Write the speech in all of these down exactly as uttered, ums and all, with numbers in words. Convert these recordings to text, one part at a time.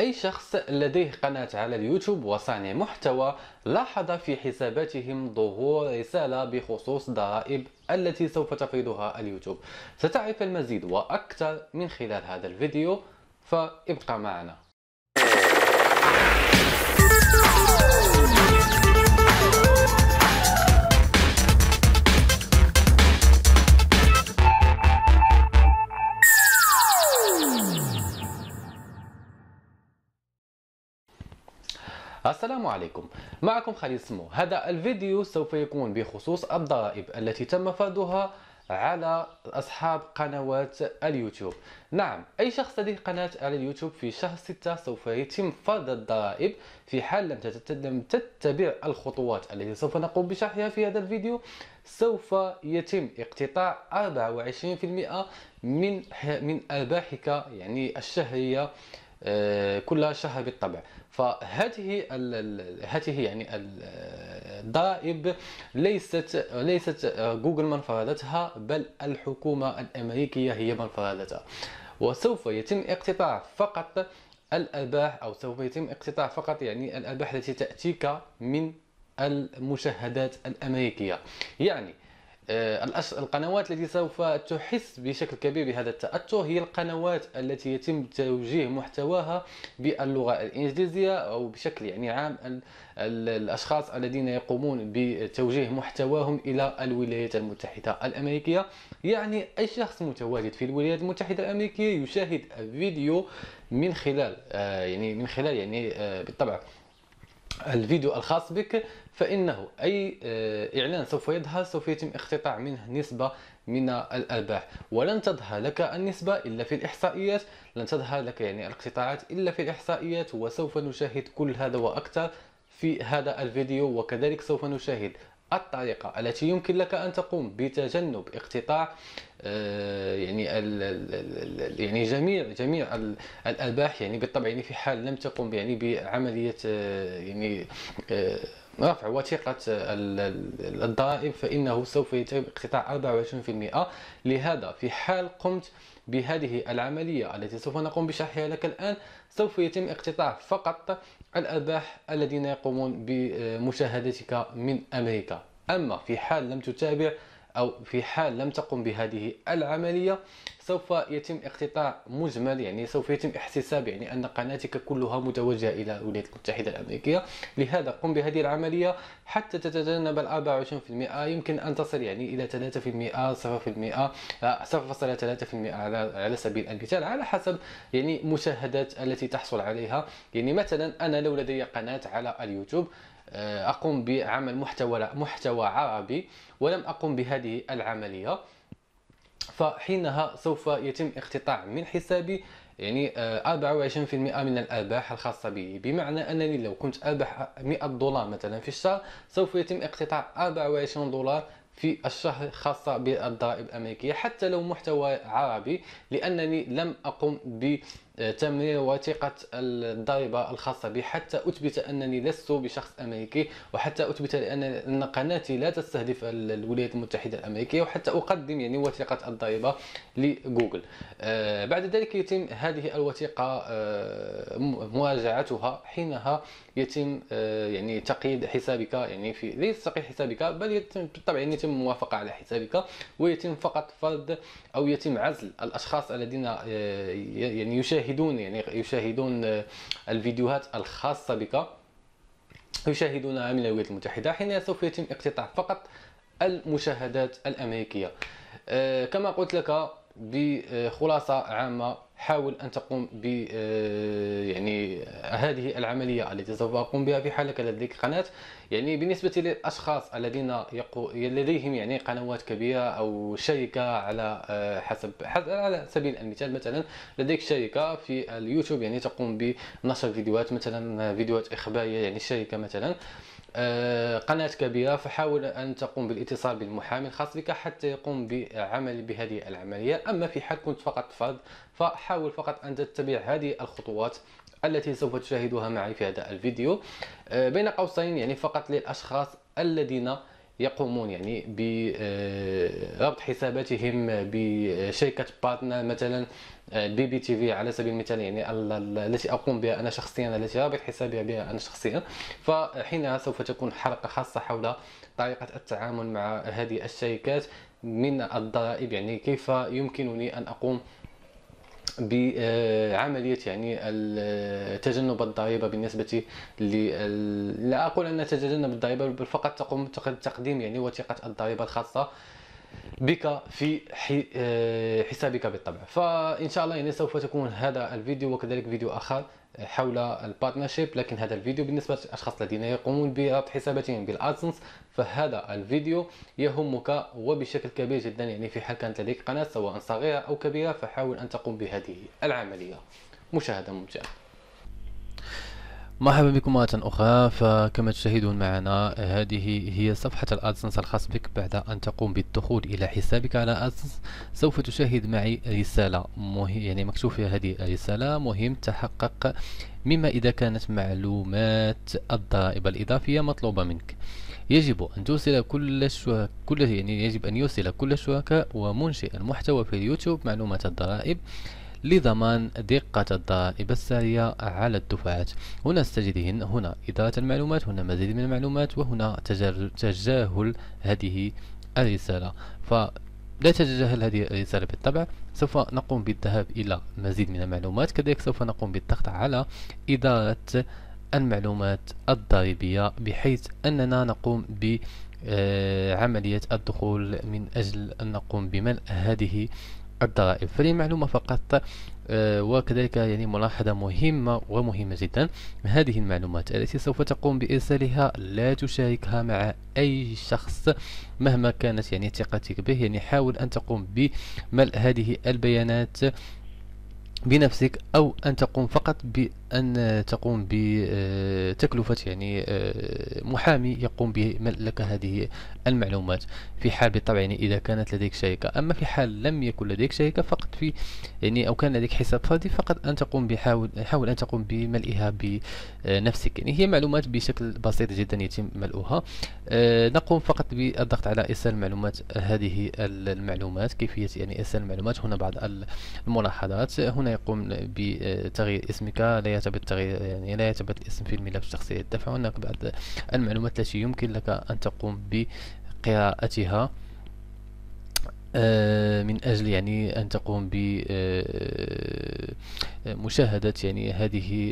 أي شخص لديه قناة على اليوتيوب وصانع محتوى لاحظ في حساباتهم ظهور رسالة بخصوص ضرائب التي سوف تفرضها اليوتيوب. ستعرف المزيد وأكثر من خلال هذا الفيديو، فابقى معنا. السلام عليكم، معكم خالد سمو. هذا الفيديو سوف يكون بخصوص الضرائب التي تم فرضها على أصحاب قنوات اليوتيوب. نعم، أي شخص لديه قناة على اليوتيوب في شهر ستة سوف يتم فرض الضرائب في حال لم تتبع الخطوات التي سوف نقوم بشرحها في هذا الفيديو. سوف يتم اقتطاع أربعة وعشرين بالمئة من من أرباحك يعني الشهرية كل شهر بالطبع. فهذه هذه يعني الضرائب ليست ليست جوجل من فرضتها، بل الحكومة الأمريكية هي من فرضتها، وسوف يتم اقتطاع فقط الأرباح أو سوف يتم اقتطاع فقط يعني الأرباح التي تأتيك من المشاهدات الأمريكية. يعني القنوات التي سوف تحس بشكل كبير بهذا التأثر هي القنوات التي يتم توجيه محتواها باللغة الإنجليزية، أو بشكل يعني عام الأشخاص الذين يقومون بتوجيه محتواهم إلى الولايات المتحدة الأمريكية. يعني أي شخص متواجد في الولايات المتحدة الأمريكية يشاهد الفيديو من خلال يعني من خلال يعني بالطبع الفيديو الخاص بك، فإنه أي إعلان سوف يظهر سوف يتم اقتطاع منه نسبة من الأرباح، ولن تظهر لك النسبة إلا في الإحصائيات، لن تظهر لك يعني الاقتطاعات إلا في الإحصائيات. وسوف نشاهد كل هذا وأكثر في هذا الفيديو، وكذلك سوف نشاهد الطريقة التي يمكن لك أن تقوم بتجنب اقتطاع يعني ال ال يعني جميع جميع الأرباح يعني بالطبع يعني في حال لم تقم يعني بعملية يعني رفع وثيقة الضرائب، فإنه سوف يتم اقتطاع أربعة وعشرين بالمئة. لهذا في حال قمت بهذه العملية التي سوف نقوم بشرحها لك الآن، سوف يتم اقتطاع فقط الأرباح الذين يقومون بمشاهدتك من أمريكا. أما في حال لم تتابع أو في حال لم تقم بهذه العملية، سوف يتم اقتطاع مجمل، يعني سوف يتم احتساب يعني أن قناتك كلها متوجهة إلى الولايات المتحدة الأمريكية. لهذا قم بهذه العملية حتى تتجنب ال أربعة وعشرين بالمئة. يمكن أن تصل يعني إلى ثلاثة بالمئة، صفر بالمئة، صفر فاصلة ثلاثة بالمئة على على سبيل المثال، على حسب يعني مشاهدات التي تحصل عليها. يعني مثلا أنا لو لدي قناة على اليوتيوب أقوم بعمل محتوى محتوى عربي ولم أقم بهذه العملية، فحينها سوف يتم اقتطاع من حسابي يعني أربعة وعشرين بالمئة من الأرباح الخاصة به. بمعنى أنني لو كنت أربح مئة دولار مثلا في الشهر، سوف يتم اقتطاع أربعة وعشرين دولار في الشهر خاصة بالضرائب الأمريكية، حتى لو محتوى عربي، لأنني لم أقم بتمرير وثيقة الضريبة الخاصة بي حتى أثبت أنني لست بشخص أمريكي، وحتى أثبت أن قناتي لا تستهدف الولايات المتحدة الأمريكية، وحتى أقدم يعني وثيقة الضريبة لجوجل. بعد ذلك يتم هذه الوثيقة مراجعتها، حينها يتم يعني تقييد حسابك، يعني في ليس تقييد حسابك بل يتم بالطبع يعني يتم الموافقة على حسابك، ويتم فقط فرض أو يتم عزل الأشخاص الذين يعني يشاهدون يعني يشاهدون الفيديوهات الخاصة بك، يشاهدونها من الولايات المتحدة. حينها سوف يتم اقتطاع فقط المشاهدات الأمريكية. كما قلت لك بخلاصة عامة، حاول أن تقوم ب يعني هذه العملية التي سوف أقوم بها في حال لديك قناة. يعني بالنسبة للأشخاص الذين يقو... لديهم يعني قنوات كبيرة أو شركة على حسب على سبيل المثال، مثلا لديك شركة في اليوتيوب يعني تقوم بنشر فيديوهات، مثلا فيديوهات إخبارية يعني الشركة مثلا قناة كبيرة، فحاول أن تقوم بالاتصال بالمحامي الخاص بك حتى يقوم بعمل بهذه العملية. أما في حال كنت فقط فرد، فحاول فقط أن تتبع هذه الخطوات التي سوف تشاهدها معي في هذا الفيديو، بين قوسين يعني فقط للأشخاص الذين يقومون يعني بربط حساباتهم بشركه بارتنر مثلا بي بي تي في على سبيل المثال، يعني التي اقوم بها انا شخصيا، التي رابط حسابي بها انا شخصيا، فحينها سوف تكون حلقه خاصه حول طريقه التعامل مع هذه الشركات من الضرائب، يعني كيف يمكنني ان اقوم بعملية يعني تجنب الضريبة بالنسبة لل... لا أقول أن تتجنب الضريبة، بل فقط تقوم تقديم يعني وثيقة الضريبة الخاصة بك في حسابك بالطبع. فإن شاء الله يعني سوف تكون هذا الفيديو وكذلك فيديو آخر حول البارتنرشيب، لكن هذا الفيديو بالنسبة للأشخاص الذين يقومون بربط حساباتهم بالأدسنس، فهذا الفيديو يهمك وبشكل كبير جدا، يعني في حال كانت لديك قناة سواء صغيرة أو كبيرة فحاول أن تقوم بهذه العملية. مشاهدة ممتعة. مرحبا بكم مرة أخرى. فكما تشاهدون معنا هذه هي صفحة الأدسنس الخاص بك. بعد أن تقوم بالدخول إلى حسابك على أدسنس سوف تشاهد معي رسالة مهم، يعني مكتوب فيها هذه الرسالة: مهم تحقق مما إذا كانت معلومات الضرائب الإضافية مطلوبة منك. يجب أن توصل كل الشركاء كل يعني يجب أن يوصل كل الشركاء ومنشئ المحتوى في اليوتيوب معلومات الضرائب لضمان دقة الضرائب السارية على الدفعات. هنا ستجدهن هنا إدارة المعلومات، هنا مزيد من المعلومات، وهنا تجاهل هذه الرسالة. فلا تتجاهل هذه الرسالة بالطبع، سوف نقوم بالذهاب إلى مزيد من المعلومات، كذلك سوف نقوم بالضغط على إدارة المعلومات الضريبية بحيث أننا نقوم ب عملية الدخول من أجل أن نقوم بملء هذه الضرائب. فللمعلومة فقط آه وكذلك يعني ملاحظة مهمة ومهمة جدا: هذه المعلومات التي سوف تقوم بإرسالها لا تشاركها مع أي شخص مهما كانت يعني ثقتك به، يعني حاول أن تقوم بملء هذه البيانات بنفسك، أو أن تقوم فقط بأن تقوم بتكلفة يعني محامي يقوم بملء لك هذه المعلومات، في حال بالطبع يعني إذا كانت لديك شركة. أما في حال لم يكن لديك شركة فقط في يعني أو كان لديك حساب فردي فقط أن تقوم بحاول حاول أن تقوم بملئها بنفسك. يعني هي معلومات بشكل بسيط جدا يتم ملؤها. نقوم فقط بالضغط على إرسال معلومات، هذه المعلومات كيفية يعني إرسال المعلومات. هنا بعض الملاحظات: هنا يقوم بتغيير اسمك، لا يرتبط تغيير يعني لا يرتبط الاسم في الملف الشخصي للدفع. هناك بعض المعلومات التي يمكن لك أن تقوم بقراءتها من أجل يعني أن تقوم بمشاهدة يعني هذه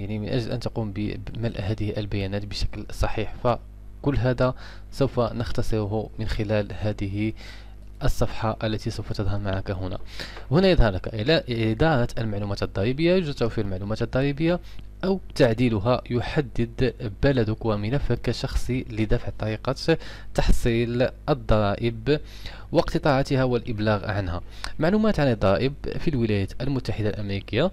يعني من أجل أن تقوم بملء هذه البيانات بشكل صحيح. فكل هذا سوف نختصره من خلال هذه الصفحة التي سوف تظهر معك هنا. هنا يظهر لك إدارة المعلومات الضريبية، يوجد توفير المعلومات الضريبية أو تعديلها، يحدد بلدك وملفك الشخصي لدفع طريقة تحصيل الضرائب واقتطاعاتها والإبلاغ عنها، معلومات عن الضرائب في الولايات المتحدة الأمريكية.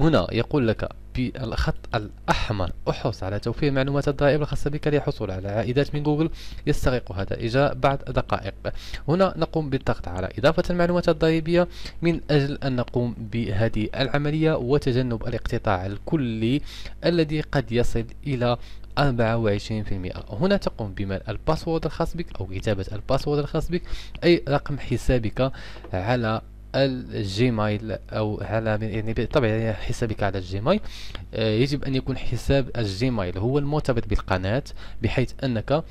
هنا يقول لك بالخط الأحمر: احرص على توفير معلومات الضرائب الخاصة بك للحصول على عائدات من جوجل. يستغرق هذا إجراء بعض دقائق. هنا نقوم بالضغط على إضافة المعلومات الضريبية من أجل أن نقوم بهذه العملية وتجنب الاقتطاع الكلي الذي قد يصل إلى أربعة وعشرين بالمئة. هنا تقوم بملء الباسورد الخاص بك أو كتابة الباسورد الخاص بك، أي رقم حسابك على الجيميل او على يعني طبعا حسابك على الجيميل. آه يجب ان يكون حساب الجيميل هو المرتبط بالقناة بحيث انك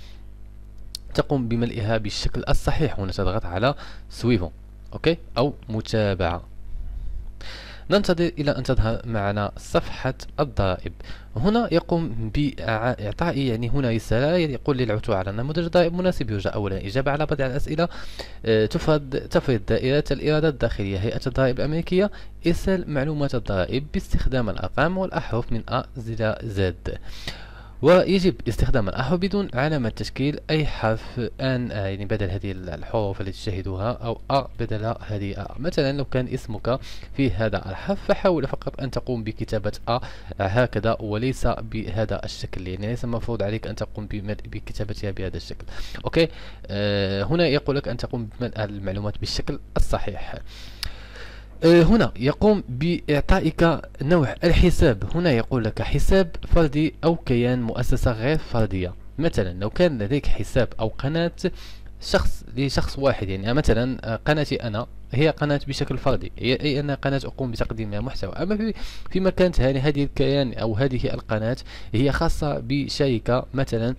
تقوم بملئها بالشكل الصحيح. هنا تضغط على سويفون اوكي او متابعة. ننتظر الى ان تظهر معنا صفحة الضرائب. هنا يقوم بإعطاء يعني هنا رسالة يقول: للعثور على نموذج ضرائب مناسب يرجى أولا إجابة على بعض الأسئلة تفرض تفرض دائرة الإرادة الداخلية هيئة الضرائب الأمريكية. إرسال معلومات الضرائب باستخدام الأرقام والأحرف من أ إلى زد. ويجب استخدام الأحرف بدون علامة تشكيل، أي حرف أن يعني بدل هذه الحروف التي تشاهدها أو أ بدل هذه أ. مثلا لو كان اسمك في هذا الحرف فحاول فقط أن تقوم بكتابة أ هكذا وليس بهذا الشكل، يعني ليس مفروض عليك أن تقوم بكتابتها بهذا الشكل. أوكي أه هنا يقول لك أن تقوم بملء المعلومات بالشكل الصحيح. هنا يقوم بإعطائك نوع الحساب. هنا يقول لك حساب فردي أو كيان مؤسسة غير فردية. مثلا لو كان لديك حساب أو قناة شخص لشخص واحد، يعني مثلا قناتي أنا هي قناة بشكل فردي، أي أن قناة أقوم بتقديمها محتوى. أما في فيما كانت هذه الكيان أو هذه القناة هي خاصة بشركة، مثلا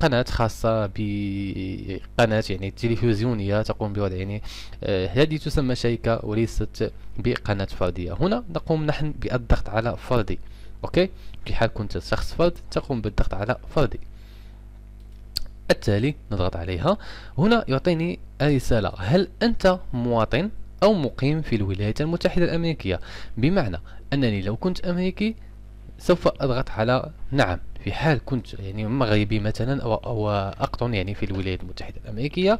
قناة خاصة بقناة يعني تلفزيونية تقوم بوضع، يعني هذه تسمى شركة وليست بقناة فردية. هنا نقوم نحن بالضغط على فردي، أوكي؟ في حال كنت شخص فرد تقوم بالضغط على فردي. التالي نضغط عليها، هنا يعطيني رسالة: هل أنت مواطن أو مقيم في الولايات المتحدة الأمريكية؟ بمعنى أنني لو كنت أمريكي سوف أضغط على نعم. في حال كنت يعني مغربي مثلا أو, أو أقطن يعني في الولايات المتحدة الأمريكية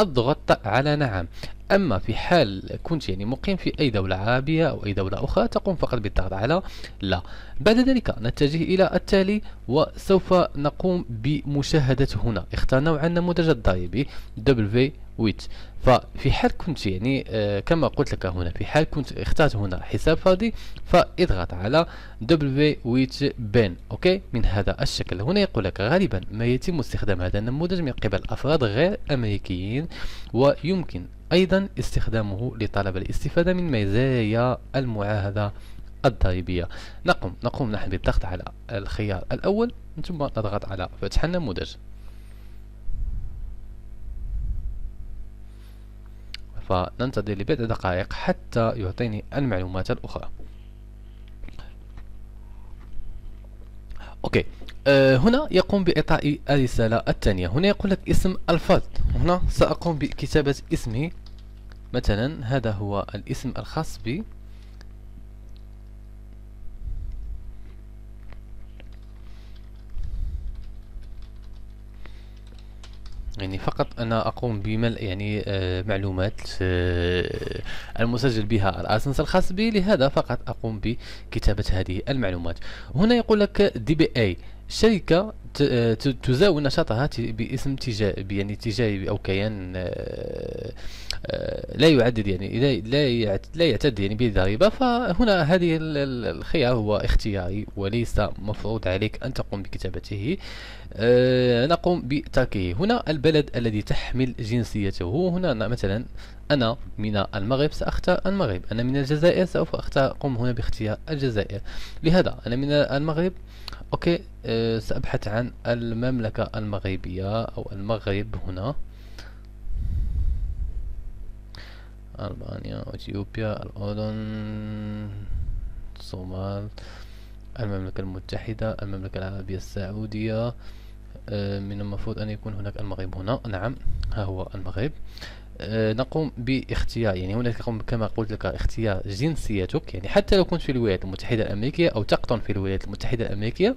أضغط على نعم. أما في حال كنت يعني مقيم في أي دولة عربية أو أي دولة أخرى تقوم فقط بالضغط على لا. بعد ذلك نتجه إلى التالي وسوف نقوم بمشاهدة. هنا اختار نوع النموذج الضريبي دبليو إيت. ففي حال كنت يعني آه كما قلت لك هنا، في حال كنت اخترت هنا حساب فردي فاضغط على دبليو إيت بين، أوكي، من هذا الشكل. هنا يقول لك غالبا ما يتم استخدام هذا النموذج من قبل أفراد غير أمريكيين، ويمكن أيضا استخدامه لطلب الاستفادة من مزايا المعاهدة الضريبية. نقوم نقوم نحن بالضغط على الخيار الأول ثم نضغط على فتح النموذج. فننتظر لبضع دقائق حتى يعطيني المعلومات الأخرى. أوكي، أه هنا يقوم بإعطاء الرسالة الثانية. هنا يقول لك اسم الفرد، هنا سأقوم بكتابة اسمه. مثلا هذا هو الاسم الخاص بي، يعني فقط أنا أقوم بملء يعني آه معلومات آه المسجل بها الأدسنس الخاص بي، لهذا فقط أقوم بكتابة هذه المعلومات. هنا يقول لك دي بي أي، شركة تزاول نشاطها باسم تجاري، يعني تجاري أو كيان آه آه لا يعدد يعني لا لا يعتد يعني بالضريبة. فهنا هذه الخيار هو اختياري وليس مفروض عليك أن تقوم بكتابته. آه نقوم بتركه. هنا البلد الذي تحمل جنسيته، هنا مثلا أنا من المغرب سأختار المغرب، أنا من الجزائر سوف أختار أقوم هنا باختيار الجزائر، لهذا أنا من المغرب، أوكي. أه سأبحث عن المملكة المغربية أو المغرب، هنا ألبانيا، إثيوبيا، الأردن، الصومال، المملكة المتحدة، المملكة العربية السعودية. أه من المفروض أن يكون هناك المغرب هنا، نعم ها هو المغرب. أه نقوم باختيار، يعني هناك كما قلت لك اختيار جنسيتك، يعني حتى لو كنت في الولايات المتحدة الأمريكية أو تقطن في الولايات المتحدة الأمريكية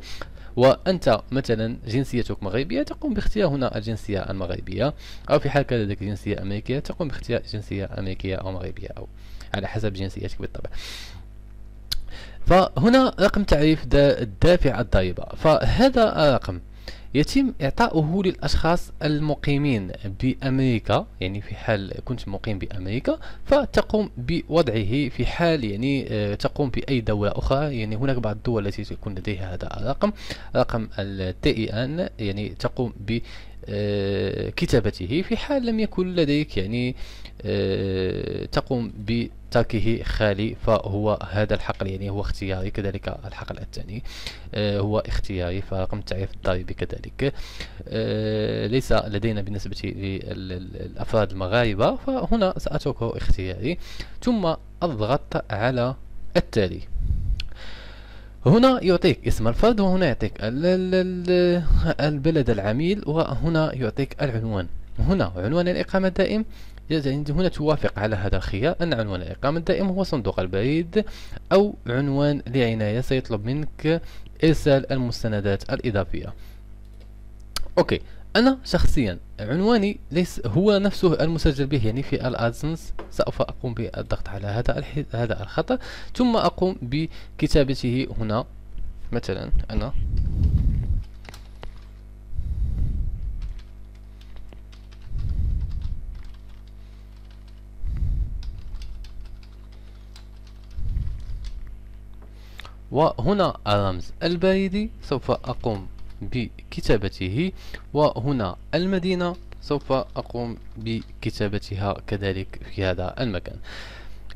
وأنت مثلا جنسيتك مغربية تقوم باختيار هنا الجنسية المغربية، أو في حال كان لديك جنسية أمريكية تقوم باختيار جنسية أمريكية أو مغربية أو على حسب جنسيتك بالطبع. فهنا رقم تعريف دافع الضريبة، فهذا الرقم يتم إعطاؤه للأشخاص المقيمين بأمريكا، يعني في حال كنت مقيم بأمريكا فتقوم بوضعه. في حال يعني تقوم بأي دولة أخرى، يعني هناك بعض الدول التي تكون لديها هذا الرقم، رقم التي إي إن، يعني تقوم ب كتابته. في حال لم يكن لديك يعني تقوم بتركه خالي، فهو هذا الحقل يعني هو اختياري. كذلك الحقل الثاني هو اختياري، فرقم التعريف الضريبي كذلك ليس لدينا بالنسبة للأفراد المغاربة، فهنا سأتركه اختياري ثم أضغط على التالي. هنا يعطيك اسم الفرد، وهنا يعطيك البلد العميل، وهنا يعطيك العنوان. هنا عنوان الإقامة الدائم، هنا توافق على هذا الخيار أن عنوان الإقامة الدائم هو صندوق البريد أو عنوان لعناية، سيطلب منك إرسال المستندات الإضافية. أوكي، أنا شخصيا عنواني ليس هو نفسه المسجل به يعني في الأدسنس، سوف أقوم بالضغط على هذا هذا الخط ثم أقوم بكتابته. هنا مثلا أنا وهنا الرمز البريدي، سوف أقوم بكتابته، وهنا المدينة سوف أقوم بكتابتها كذلك في هذا المكان.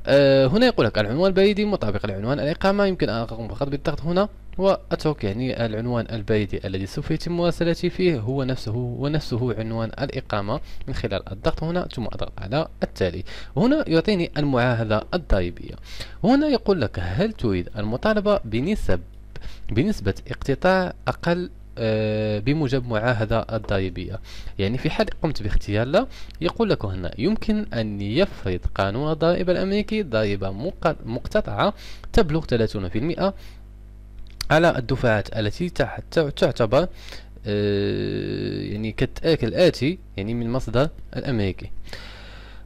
أه هنا يقول لك العنوان البريدي مطابق لعنوان الإقامة، يمكن أن أقوم فقط بالضغط هنا وأترك يعني العنوان البريدي الذي سوف يتم مراسلتي فيه هو نفسه ونفسه عنوان الإقامة من خلال الضغط هنا، ثم أضغط على التالي. هنا يعطيني المعاهدة الضريبية. هنا يقول لك هل تريد المطالبة بنسب بنسبة اقتطاع أقل بموجب معاهدة الضريبية؟ يعني في حال قمت باختيار لا، يقول لك هنا يمكن أن يفرض قانون الضريبة الأمريكي ضريبة مقتطعة تبلغ ثلاثين بالمئة على الدفعات التي تعتبر يعني كالآتي، يعني من المصدر الأمريكي.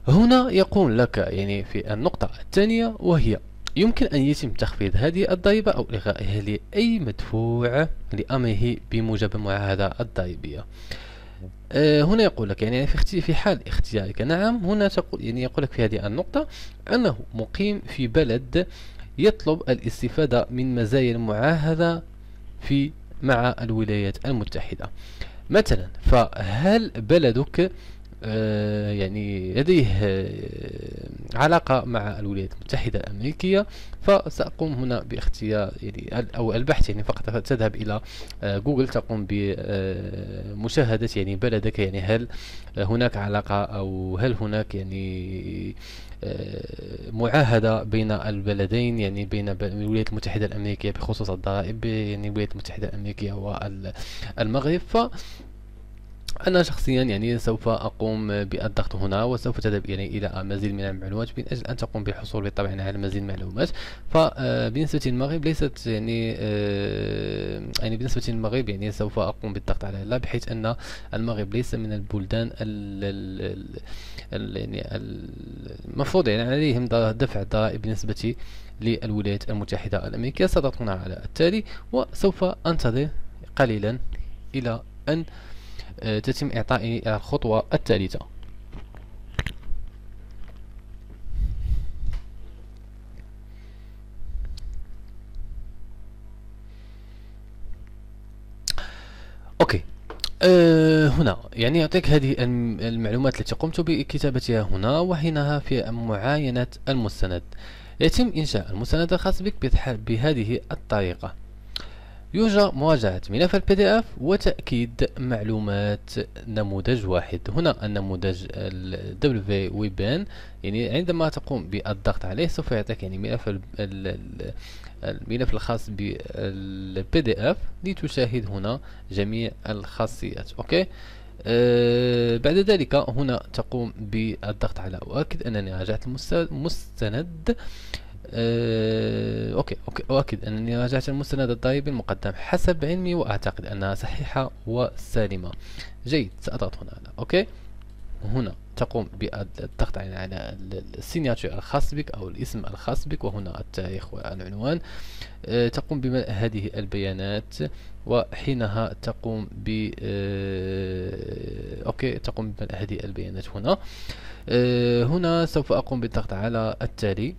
هنا يقول لك يعني في النقطة الثانية، وهي يمكن أن يتم تخفيض هذه الضريبة أو إلغائها لأي مدفوع لأمره بموجب المعاهدة الضريبية. أه هنا يقول لك يعني في في حال اختيارك نعم، هنا تقول يعني يقول لك في هذه النقطة أنه مقيم في بلد يطلب الاستفادة من مزايا المعاهدة في مع الولايات المتحدة مثلا، فهل بلدك يعني لديه علاقة مع الولايات المتحدة الأمريكية؟ فسأقوم هنا باختيار يعني أو البحث، يعني فقط تذهب إلى جوجل تقوم بمشاهدة يعني بلدك، يعني هل هناك علاقة أو هل هناك يعني معاهدة بين البلدين، يعني بين الولايات المتحدة الأمريكية بخصوص الضرائب، يعني الولايات المتحدة الأمريكية والمغرب. ف أنا شخصيا يعني سوف أقوم بالضغط هنا، وسوف تذهب يعني إلى مزيد من المعلومات من أجل أن تقوم بالحصول بالطبع على المزيد من المعلومات. فبالنسبة للمغرب ليست يعني يعني بالنسبة للمغرب يعني سوف أقوم بالضغط على لا، بحيث أن المغرب ليس من البلدان يعني المفروض يعني عليهم دفع الضرائب بالنسبة للولايات المتحدة الأمريكية. سأضغط هنا على التالي، وسوف أنتظر قليلا إلى أن تتم إعطائي الخطوة الثالثة. أوكي، أه هنا يعني يعطيك هذه المعلومات التي قمت بكتابتها هنا، وحينها في معاينة المستند يتم إنشاء المستند الخاص بك بهذه الطريقة. يرجى مراجعة ملف البي دي اف وتأكيد معلومات نموذج واحد. هنا النموذج الدبليو ويبان، يعني عندما تقوم بالضغط عليه سوف يعطيك يعني ملف الملف الخاص بالبي دي اف لتشاهد هنا جميع الخاصيات. اوكي، أه بعد ذلك هنا تقوم بالضغط على أؤكد أنني راجعت المستند. أه اوكي اوكي أؤكد أنني راجعت المستند الضريبي المقدم حسب علمي وأعتقد أنها صحيحة وسالمة. جيد، سأضغط هنا على اوكي. هنا تقوم بالضغط على السيناتور الخاص بك أو الاسم الخاص بك، وهنا التاريخ والعنوان. أه تقوم بملء هذه البيانات، وحينها تقوم ب أه اوكي تقوم بملء هذه البيانات هنا. أه هنا سوف أقوم بالضغط على التالي،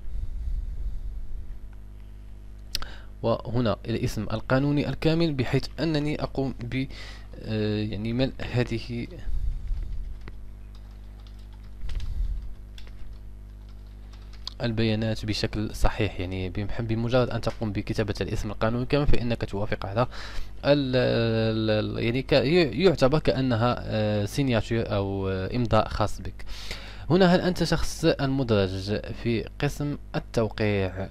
وهنا الاسم القانوني الكامل بحيث أنني أقوم ب يعني ملء هذه البيانات بشكل صحيح. يعني بمجرد أن تقوم بكتابة الاسم القانوني الكامل فإنك توافق على ال يعني يعتبر كأنها سيناتور أو إمضاء خاص بك. هنا هل أنت شخص المدرج في قسم التوقيع؟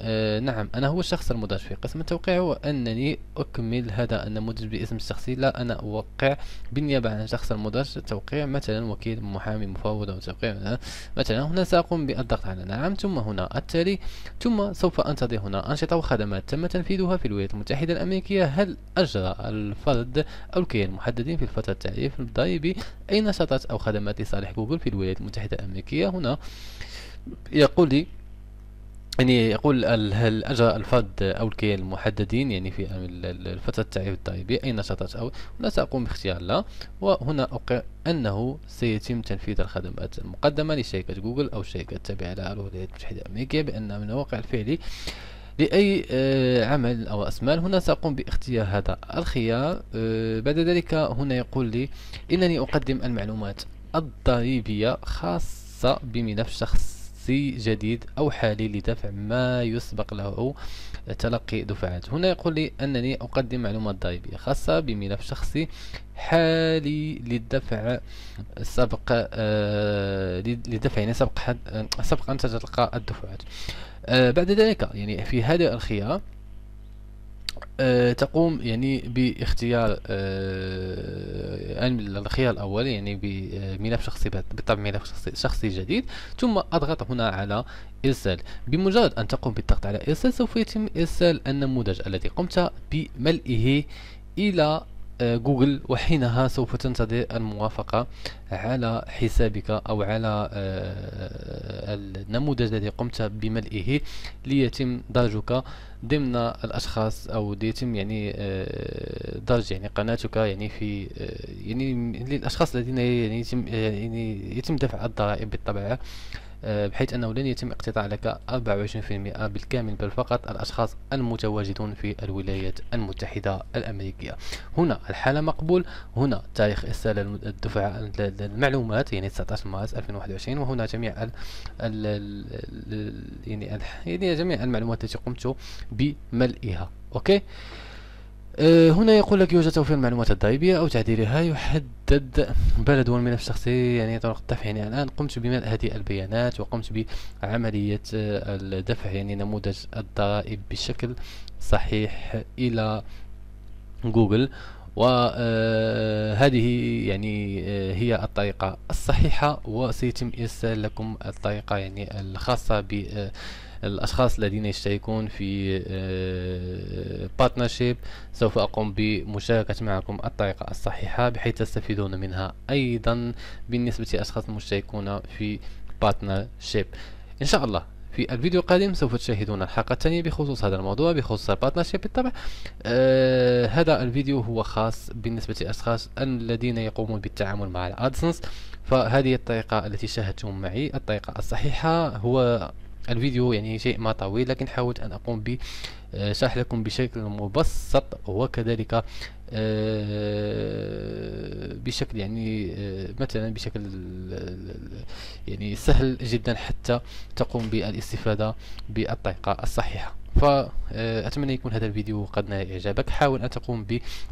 أه نعم، أنا هو الشخص المدرج في قسم التوقيع، وأنني أكمل هذا النموذج باسم الشخصي. لا، أنا أوقع بالنيابة عن شخص المدرج في التوقيع، مثلا وكيل، محامي، مفوض أو توقيع مثلا. هنا سأقوم بالضغط على نعم، ثم هنا التالي، ثم سوف أنتظر هنا أنشطة وخدمات تم تنفيذها في الولايات المتحدة الأمريكية. هل أجرى الفرد أو الكيان المحددين في الفترة التعريف الضريبي أي نشاطات أو خدمات لصالح جوجل في الولايات المتحدة الأمريكية؟ هنا يقول لي يعني يقول هل أجرى الفرد أو الكيان المحددين يعني في الفترة التعريف الضريبي أي نشاطات أو. هنا سأقوم باختيار لا، وهنا أوقع أنه سيتم تنفيذ الخدمات المقدمة لشركة جوجل أو شركة تابعة للولايات المتحدة الأمريكية بأن من الواقع الفعلي لأي عمل أو أسمال. هنا سأقوم باختيار هذا الخيار. بعد ذلك هنا يقول لي إنني أقدم المعلومات الضريبية خاصة بملف شخصي جديد أو حالي لدفع ما يسبق له تلقي دفعات. هنا يقول لي أنني أقدم معلومات ضريبية خاصة بملف شخصي حالي للدفع سبق آه للدفع يعني سبق سبق أن تتلقى الدفعات. آه بعد ذلك يعني في هذا الخيار آه تقوم يعني باختيار آه الخيار الأول يعني بملف شخصي، بالطبع ملف شخصي, شخصي جديد، ثم أضغط هنا على إرسال. بمجرد أن تقوم بالضغط على إرسال سوف يتم إرسال النموذج الذي قمت بملئه إلى جوجل، وحينها سوف تنتظر الموافقة على حسابك أو على النموذج الذي قمت بملئه ليتم درجك ضمن الأشخاص أو ليتم يعني درج يعني قناتك يعني في يعني للأشخاص الذين يعني يتم يعني يتم دفع الضرائب بالطبع، بحيث أنه لن يتم اقتطاع لك أربعة وعشرين بالمئة بالكامل بل فقط الأشخاص المتواجدون في الولايات المتحدة الأمريكية. هنا الحالة مقبول، هنا تاريخ إرسال الدفعة المعلومات يعني تسعة عشر مارس ألفين وواحد وعشرين، وهنا جميع ال ال يعني يعني جميع المعلومات التي قمت بملئها. أوكي، هنا يقول لك يوجد توفير المعلومات الضريبية أو تعديلها، يحدد بلد والملف الشخصي يعني طرق الدفع. يعني الآن قمت بملء هذه البيانات وقمت بعملية الدفع يعني نموذج الضرائب بشكل صحيح إلى جوجل، وهذه يعني هي الطريقة الصحيحة، وسيتم إرسال لكم الطريقة يعني الخاصة ب الأشخاص الذين يشتركون في بارتنرشيب. سوف أقوم بمشاركة معكم الطريقة الصحيحة بحيث تستفيدون منها أيضا بالنسبة لأشخاص المشتركون في بارتنرشيب. إن شاء الله في الفيديو القادم سوف تشاهدون الحلقة الثانية بخصوص هذا الموضوع، بخصوص البارتنرشيب بالطبع. آه هذا الفيديو هو خاص بالنسبة للأشخاص الذين يقومون بالتعامل مع الأدسنس، فهذه الطريقة التي شاهدتم معي الطريقة الصحيحة. هو الفيديو يعني شيء ما طويل، لكن حاولت أن أقوم بشرح لكم بشكل مبسط وكذلك بشكل يعني مثلا بشكل يعني سهل جدا حتى تقوم بالاستفادة بالطريقة الصحيحة. فأتمنى يكون هذا الفيديو قد نال إعجابك. حاول أن تقوم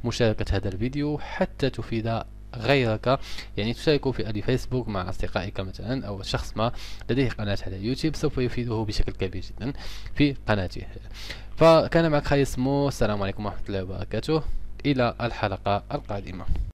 بمشاركة هذا الفيديو حتى تفيد غيرك، يعني تشاركه في الفيسبوك مع أصدقائك مثلا، أو شخص ما لديه قناة على يوتيوب سوف يفيده بشكل كبير جدا في قناته. فكان معك خالد سمو، السلام عليكم ورحمة الله وبركاته، إلى الحلقة القادمة.